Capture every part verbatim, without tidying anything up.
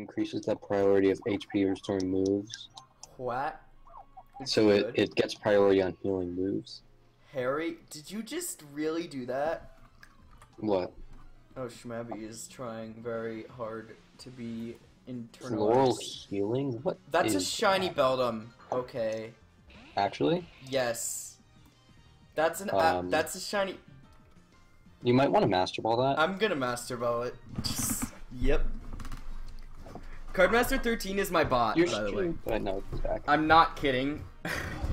increases the priority of H P restoring moves. What? It's so it, it gets priority on healing moves. Harry, did you just really do that? What? Oh, Shmabby is trying very hard to be internalized. Floral healing? What? That's a shiny that? Beldum. Okay. Actually? Yes. That's an. Um, a that's a shiny. You might want to Master Ball that. I'm gonna Master Ball it. Just, yep. Cardmaster thirteen is my bot, You're by the way. But no, it's back. I'm not kidding.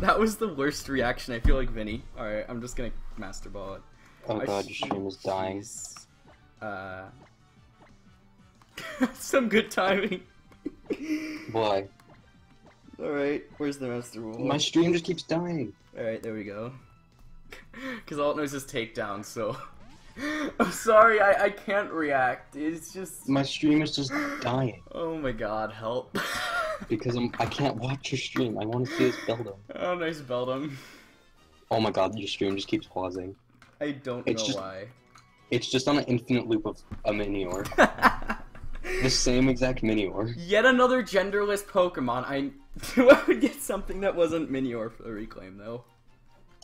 That was the worst reaction. I feel like Vinny. All right, I'm just gonna Master Ball it. Oh I god, your stream is dying. Uh. Some good timing. Why? All right, where's the Master Ball? My stream just keeps dying. All right, there we go. Because all it knows is takedown, so. I'm sorry, I, I can't react. It's just... My stream is just dying. Oh my god, help. Because I'm, I can't watch your stream. I want to see this Beldum. Oh, nice Beldum. Oh my god, your stream just keeps pausing. I don't it's know just, why. It's just on an infinite loop of a Minior. The same exact Minior. Yet another genderless Pokemon. I knew I would get something that wasn't Minior for the reclaim, though.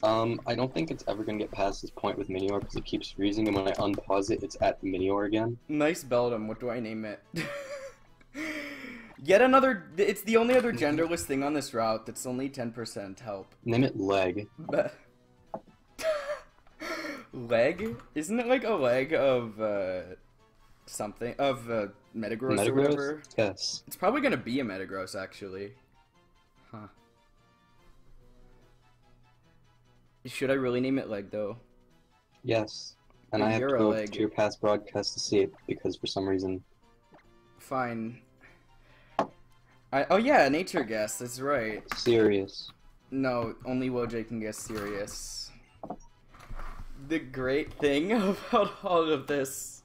Um, I don't think it's ever gonna get past this point with Minior because it keeps freezing, and when I unpause it, it's at Minior again. Nice Beldum. What do I name it? Yet another. It's the only other genderless thing on this route that's only ten percent help. Name it Leg. Leg? Isn't it like a leg of uh, something of uh, Metagross, Metagross or whatever? Yes. It's probably gonna be a Metagross actually. Huh. Should I really name it Leg, though? Yes. And You're I have to go leg. to your past broadcast to see it, because for some reason... Fine. I Oh yeah, Nature Guess, that's right. Serious. No, only Woj can guess serious. The great thing about all of this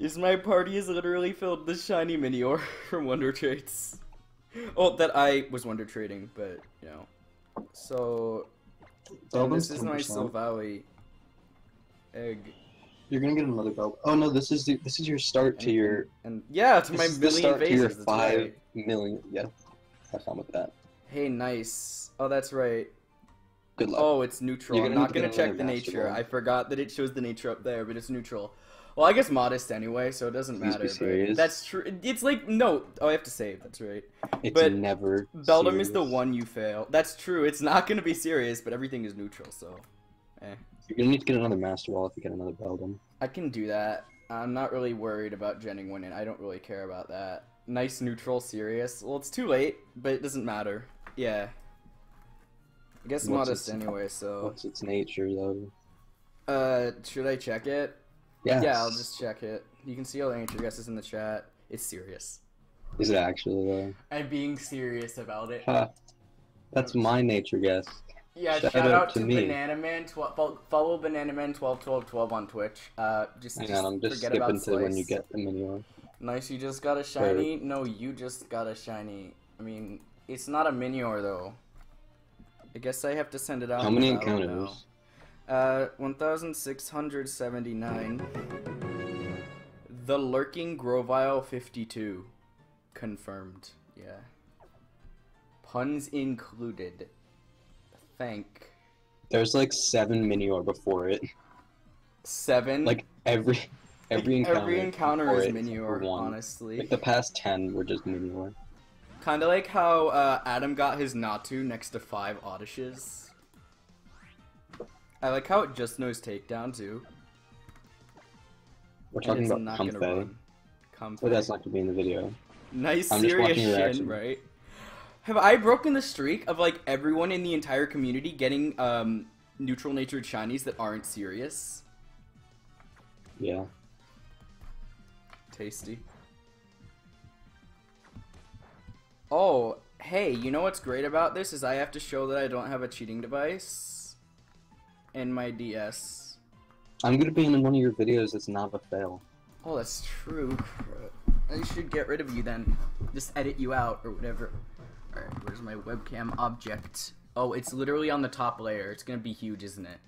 is my party is literally filled with shiny Minior from Wonder Trades. Oh, that I was Wonder Trading, but, you know. So... Oh, this is my Silvally egg. You're gonna get another belt. Oh no, this is the, this is your start and, to your and yeah to my million bases. Your five right. million. Yeah, have fun with that. Hey, nice. Oh, that's right. Good luck. Oh, it's neutral. Gonna I'm not gonna check the nature. Basketball. I forgot that it shows the nature up there, but it's neutral. Well, I guess modest anyway, so it doesn't Please matter. Be serious. That's true. It's like no. Oh, I have to save. That's right. It's but never. Beldum serious. is the one you fail. That's true. It's not gonna be serious, but everything is neutral. So, eh. You're gonna need to get another Master Ball if you get another Beldum. I can do that. I'm not really worried about Jenning winning. I don't really care about that. Nice neutral serious. Well, it's too late, but it doesn't matter. Yeah. I guess what's modest its, anyway. So. What's its nature though? Uh, should I check it? Yes. Yeah, I'll just check it. You can see all the answer guesses in the chat. It's serious. Is it actually though? I'm being serious about it. Huh. That's my nature guess. Yeah, shout, shout out, out to, to Bananaman. Follow Bananaman twelve twelve twelve on Twitch. Uh, just, Hang just on, I'm just forget skipping about to when you get the Minior. Nice, you just got a shiny. Wait. No, you just got a shiny. I mean, it's not a Minior though. I guess I have to send it out. How many encounters? Uh, one thousand six hundred seventy-nine. The lurking Grovile fifty-two. Confirmed. Yeah. Puns included. Thank. There's like seven Minior before it. Seven? Like every every encounter. Every encounter is Minior, honestly. Like the past ten were just Minior. Kinda like how uh, Adam got his Natu next to five Oddishes. I like how it just knows takedown too. We're talking about not gonna run. But that's not gonna be in the video. Nice serious shit, right? Have I broken the streak of like everyone in the entire community getting um, neutral natured shinies that aren't serious? Yeah. Tasty. Oh, hey, you know what's great about this is I have to show that I don't have a cheating device. And my D S. I'm gonna be in one of your videos that's not a fail. Oh, that's true. I should get rid of you then. Just edit you out or whatever. Alright, where's my webcam object? Oh, it's literally on the top layer. It's gonna be huge, isn't it?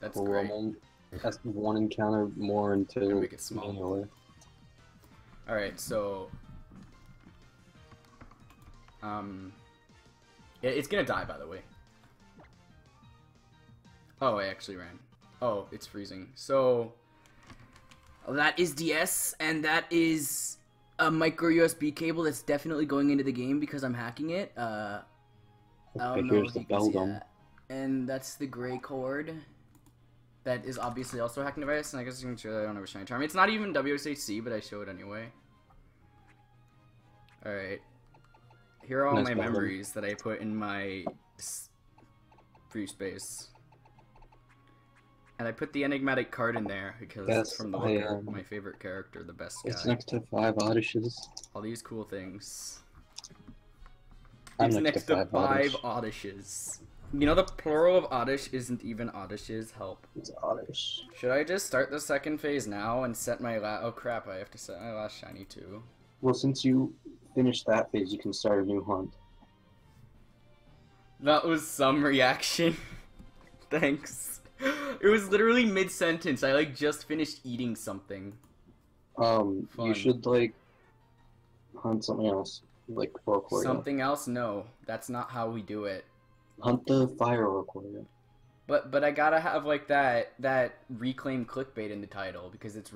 That's well, great. On, that's one encounter more until... Make it smaller. Alright, so Um, it's gonna die, by the way. Oh, I actually ran. Oh, it's freezing. So that is D S, and that is a micro U S B cable that's definitely going into the game because I'm hacking it. Uh, I don't know if you can see that. And that's the gray cord. That is obviously also a hacking device, and I guess you can show that I don't have a Shiny Charm. It's not even W S H C, but I show it anyway. Alright. Here are all nice my button. memories that I put in my free space. And I put the enigmatic card in there because yes, it's from the I, um, my favorite character, the best guy. It's next to five Oddishes. All these cool things. I'm it's next, next to, to five, five oddish. Oddishes. You know the plural of Oddish isn't even Oddishes, help. It's Oddish. Should I just start the second phase now and set my la- oh crap, I have to set my last shiny too. Well, since you finished that phase, you can start a new hunt. That was some reaction. Thanks. It was literally mid-sentence, I like just finished eating something. Um, Fun. You should like hunt something else, like Oricorio. Something else? No, that's not how we do it. Hunt the fire Oricorio. But but I gotta have like that that reclaim clickbait in the title because it's